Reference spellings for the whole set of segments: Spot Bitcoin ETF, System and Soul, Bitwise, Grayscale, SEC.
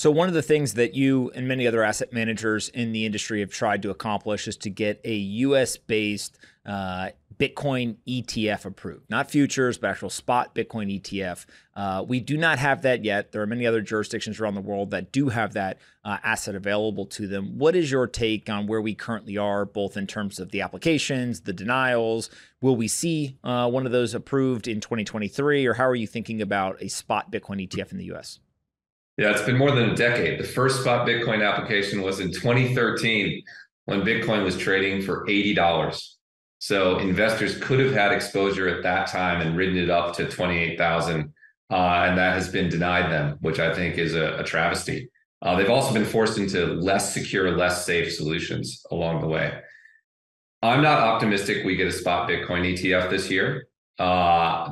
So one of the things that you and many other asset managers in the industry have tried to accomplish is to get a US-based Bitcoin ETF approved, not futures, but actual spot Bitcoin ETF. We do not have that yet. There are many other jurisdictions around the world that do have that asset available to them. What is your take on where we currently are, both in terms of the applications, the denials? Will we see one of those approved in 2023, or how are you thinking about a spot Bitcoin ETF in the US? Yeah, it's been more than a decade. The first spot Bitcoin application was in 2013 when Bitcoin was trading for $80. So investors could have had exposure at that time and ridden it up to 28,000, and that has been denied them, which I think is a travesty. They've also been forced into less secure, less safe solutions along the way. I'm not optimistic we get a spot Bitcoin ETF this year. There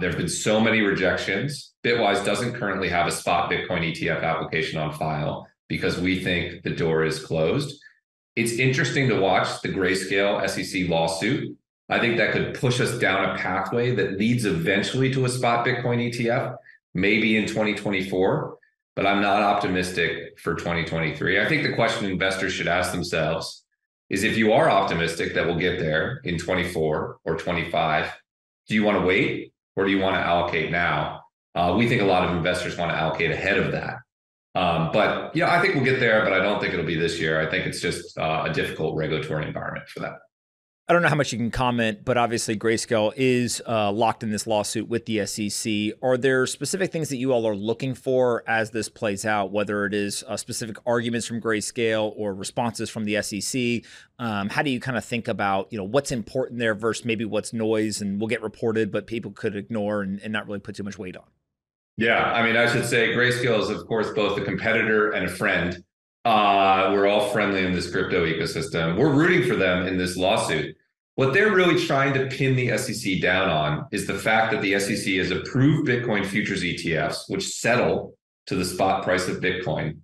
have been so many rejections. Bitwise doesn't currently have a spot Bitcoin ETF application on file because we think the door is closed. It's interesting to watch the Grayscale SEC lawsuit. I think that could push us down a pathway that leads eventually to a spot Bitcoin ETF, maybe in 2024, but I'm not optimistic for 2023. I think the question investors should ask themselves is, if you are optimistic that we'll get there in 24 or 25, do you want to wait or do you want to allocate now? We think a lot of investors want to allocate ahead of that. But yeah, I think we'll get there, but I don't think it'll be this year. I think it's just a difficult regulatory environment for that. I don't know how much you can comment, but obviously Grayscale is locked in this lawsuit with the SEC. Are there specific things that you all are looking for as this plays out, whether it is specific arguments from Grayscale or responses from the SEC? How do you kind of think about, what's important there versus maybe what's noise and will get reported, but people could ignore and not really put too much weight on? Yeah, I mean, I should say Grayscale is, of course, both a competitor and a friend. We're all friendly in this crypto ecosystem. We're rooting for them in this lawsuit. What they're really trying to pin the SEC down on is the fact that the SEC has approved Bitcoin futures ETFs, which settle to the spot price of Bitcoin.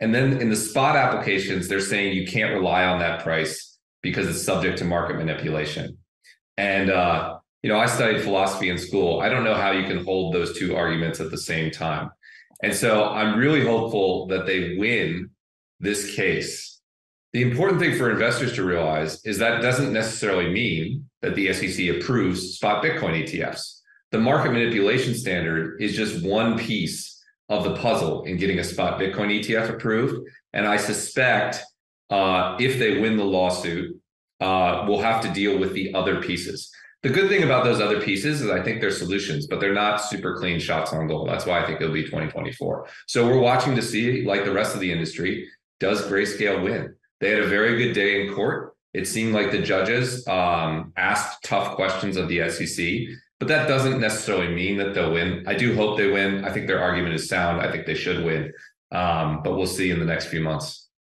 And then in the spot applications, they're saying you can't rely on that price because it's subject to market manipulation. And, I studied philosophy in school. I don't know how you can hold those two arguments at the same time. And so I'm really hopeful that they win this case. The important thing for investors to realize is that doesn't necessarily mean that the SEC approves spot Bitcoin ETFs. The market manipulation standard is just one piece of the puzzle in getting a spot Bitcoin ETF approved. And I suspect if they win the lawsuit, we'll have to deal with the other pieces. The good thing about those other pieces is I think they're solutions, but they're not super clean shots on goal. That's why I think it'll be 2024. So we're watching to see, like the rest of the industry, does Grayscale win? They had a very good day in court. It seemed like the judges asked tough questions of the SEC, but that doesn't necessarily mean that they'll win. I do hope they win. I think their argument is sound. I think they should win, but we'll see in the next few months.